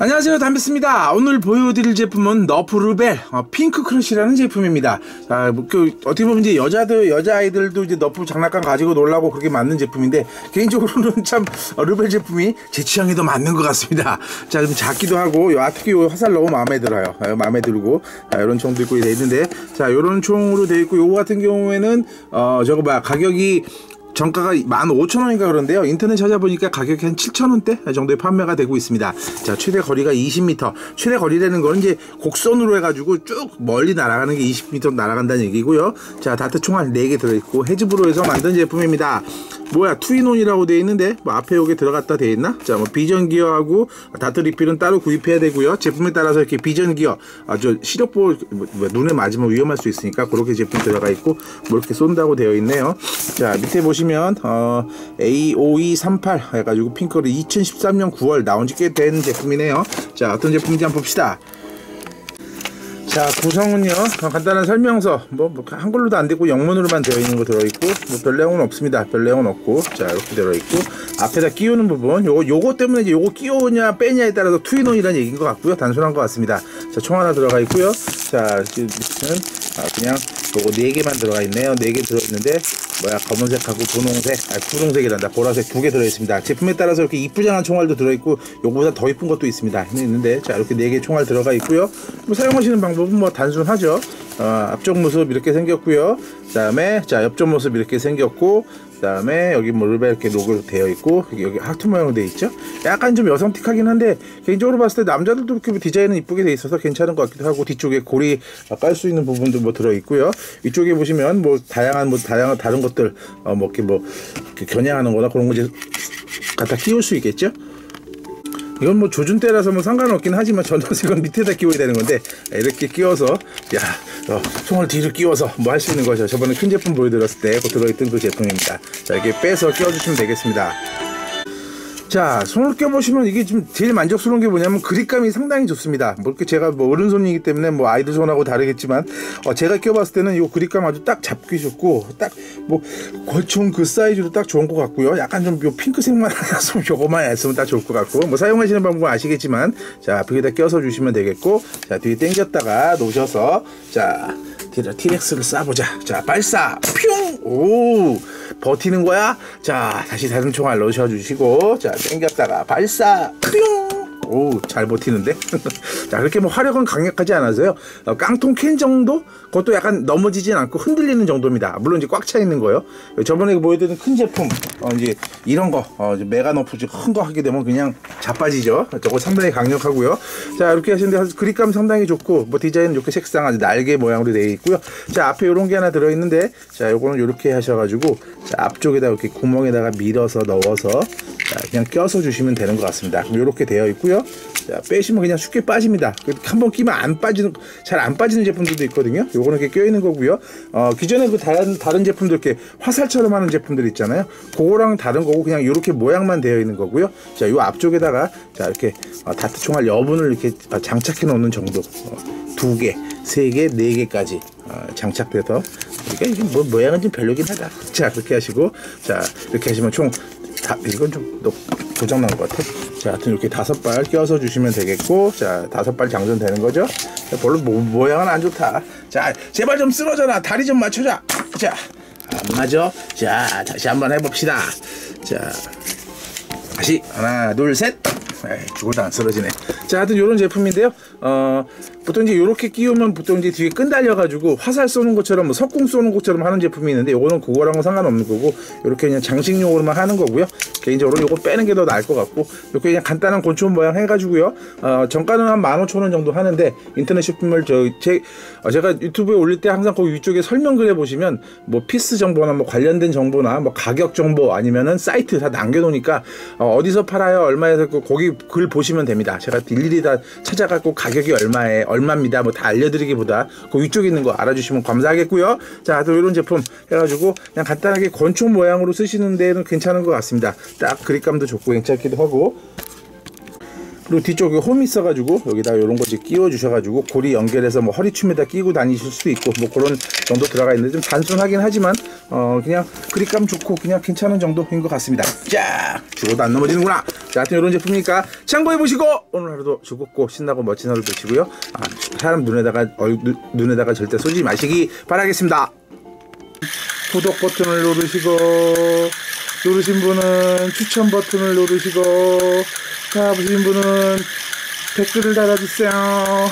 안녕하세요, 단비스입니다. 오늘 보여드릴 제품은 너프 르벨 핑크 크러쉬라는 제품입니다. 자, 어떻게 보면 이제 여자아이들도 이제 너프 장난감 가지고 놀라고 그렇게 만든 제품인데, 개인적으로는 참 르벨 제품이 제 취향에도 맞는 것 같습니다. 자, 좀 작기도 하고, 특히 요 화살 너무 마음에 들어요. 마음에 들고, 자, 요런 총도 있고 되어 있는데, 자, 요런 총으로 되어 있고, 요거 같은 경우에는 저거 뭐야, 가격이 정가가 15,000원인가 그런데요, 인터넷 찾아보니까 가격이 한 7,000원대 정도에 판매가 되고 있습니다. 자, 최대 거리가 20m. 최대 거리라는 건 이제 곡선으로 해가지고 쭉 멀리 날아가는 게 20m 날아간다는 얘기고요. 자, 다트 총알 4개 들어있고 헤즈브로 해서 만든 제품입니다. 뭐야, 투인온이라고 되어 있는데, 뭐 앞에 요게 들어갔다 되어 있나? 자, 뭐 비전기어하고 다트 리필은 따로 구입해야 되고요. 제품에 따라서 이렇게 비전기어, 시력보호, 눈에 맞으면 위험할 수 있으니까 그렇게 제품 들어가 있고, 뭐 이렇게 쏜다고 되어 있네요. 자, 밑에 보시면 A5238 해가지고 핑크로 2013년 9월 나온지 꽤 된 제품이네요. 자, 어떤 제품인지 한번 봅시다. 자, 구성은요, 간단한 설명서, 뭐 한글로도 안 되고 영문으로만 되어 있는 거 들어있고, 뭐 별 내용은 없습니다. 별 내용은 없고, 자, 이렇게 들어있고, 앞에다 끼우는 부분, 요거 때문에 이제 요거 끼우냐 빼냐에 따라서 투인온이라는 얘기인 것 같고요. 단순한 것 같습니다. 자, 총 하나 들어가 있고요. 자, 지금 그냥 요거 4개만 들어가 있네요. 4개 들어있는데, 뭐야, 검은색하고 분홍색, 분홍색이란다, 보라색 2개 들어있습니다. 제품에 따라서 이렇게 이쁘장한 총알도 들어있고, 요거보다 더 이쁜 것도 있습니다. 있는데, 자, 이렇게 4개 총알 들어가 있고요. 뭐 사용하시는 방법은 뭐 단순하죠. 앞쪽 모습 이렇게 생겼고요. 그 다음에, 자, 옆쪽 모습 이렇게 생겼고, 그 다음에 여기 뭐 르벨 이렇게 로고 되어 있고, 여기 하트 모양으로 되어 있죠. 약간 좀 여성틱하긴 한데, 개인적으로 봤을 때 남자들도 이렇게 디자인은 이쁘게 되어 있어서 괜찮은 것 같기도 하고, 뒤쪽에 고리 깔 수 있는 부분도 뭐 들어 있고요. 이쪽에 보시면 뭐 다양한 다른 것들 이렇게 겨냥하는거나 그런 거 이제 갖다 끼울 수 있겠죠. 이건 뭐 조준대라서 뭐 상관없긴 하지만, 전원색은 밑에다 끼워야 되는 건데, 이렇게 끼워서, 총을 뒤로 끼워서 뭐 할 수 있는 거죠. 저번에 큰 제품 보여드렸을 때 그 들어있던 그 제품입니다. 자, 이렇게 빼서 끼워주시면 되겠습니다. 자, 손을 껴보시면 이게 지금 제일 만족스러운 게 뭐냐면, 그립감이 상당히 좋습니다. 뭐 이렇게 제가 뭐 오른손이기 때문에 뭐 아이들 손하고 다르겠지만, 제가 껴봤을 때는 이 그립감 아주 딱 잡기 좋고, 딱 뭐 권총 그 사이즈로 딱 좋은 것 같고요. 약간 좀 요 핑크색만 하면서 요거만 안 쓰면 딱 좋을 것 같고, 뭐 사용하시는 방법은 아시겠지만, 자, 앞에다 껴서 주시면 되겠고, 자, 뒤에 당겼다가 놓으셔서, 자, T-Rex를 쏴보자. 자, 발사! 퓨! 오! 버티는 거야? 자, 다시 다른 총알 넣으셔주시고, 자, 당겼다가 발사! 퓨! 오, 잘 버티는데? 자, 그렇게 뭐 화력은 강력하지 않아서요. 깡통 캔 정도? 그것도 약간 넘어지진 않고 흔들리는 정도입니다. 물론 이제 꽉 차 있는 거요. 저번에 보여드린 큰 제품, 이제 이런 거, 메가너프 큰 거 하게 되면 그냥 자빠지죠. 저거 상당히 강력하고요. 자, 이렇게 하시는데 그립감 상당히 좋고, 뭐 디자인 이렇게 색상 아주 날개 모양으로 되어 있고요. 자, 앞에 요런 게 하나 들어있는데, 자, 요거는 요렇게 하셔가지고, 자, 앞쪽에다 이렇게 구멍에다가 밀어서 넣어서, 자, 그냥 껴서 주시면 되는 것 같습니다. 그럼 요렇게 되어 있고요. 자, 빼시면 그냥 쉽게 빠집니다. 한번 끼면 잘 안 빠지는 제품들도 있거든요. 요거는 이렇게 껴있는 거고요. 기존에 그 다른 제품들 이렇게 화살처럼 하는 제품들 있잖아요. 그거랑 다른 거고, 그냥 요렇게 모양만 되어 있는 거고요. 자, 요 앞쪽에다가, 자, 이렇게 다트 총알 여분을 이렇게 장착해 놓는 정도. 2개, 3개, 4개까지 장착돼서, 그러니까 이게 뭐 모양은 좀 별로긴 하다. 자, 그렇게 하시고, 자, 이렇게 하시면 총 이건 좀 고장 난 것 같아. 자, 하여튼 이렇게 5발 껴서 주시면 되겠고, 자, 5발 장전되는 거죠. 자, 별로 모양은 안 좋다. 자, 제발 좀 쓰러져라. 다리 좀 맞춰자. 자, 안 맞아. 자, 다시 한번 해봅시다. 자, 다시 하나, 둘, 셋. 죽어도 안 쓰러지네. 자, 하여튼 요런 제품인데요. 보통 이제 요렇게 끼우면 보통 이제 뒤에 끈 달려가지고 화살 쏘는 것처럼, 뭐 석궁 쏘는 것처럼 하는 제품이 있는데, 요거는 그거랑은 상관없는 거고, 요렇게 그냥 장식용으로만 하는 거고요. 개인적으로 요거 빼는 게 더 나을 것 같고, 요렇게 그냥 간단한 곤충 모양 해가지고요. 정가는 한 15,000원 정도 하는데, 인터넷 쇼핑몰 제가 유튜브에 올릴 때 항상 거기 위쪽에 설명글에 보시면, 뭐 피스 정보나 뭐 관련된 정보나 뭐 가격 정보 아니면은 사이트 다 남겨놓으니까, 어디서 팔아요, 얼마에서, 거기 글 보시면 됩니다. 제가 일일이 다 찾아갖고 가격이 얼마입니다 뭐 다 알려드리기보다 그 위쪽에 있는 거 알아주시면 감사하겠고요. 자, 또 이런 제품 해가지고 그냥 간단하게 권총 모양으로 쓰시는 데는 괜찮은 것 같습니다. 딱 그립감도 좋고 괜찮기도 하고, 그리고 뒤쪽에 홈이 있어가지고 여기다 이런 거 끼워 주셔가지고 고리 연결해서 뭐 허리춤에다 끼고 다니실 수도 있고, 뭐 그런 정도 들어가 있는데, 좀 단순하긴 하지만 그냥 그립감 좋고 그냥 괜찮은 정도인 것 같습니다. 자, 죽어도 안 넘어지는구나. 자, 하여튼 이런 제품이니까 참고해보시고 오늘 하루도 즐겁고 신나고 멋진 하루 되시고요. 사람 눈에다가 절대 쏘지 마시기 바라겠습니다. 구독 버튼을 누르시고, 누르신 분은 추천 버튼을 누르시고, 다 보신 분은 댓글을 달아주세요.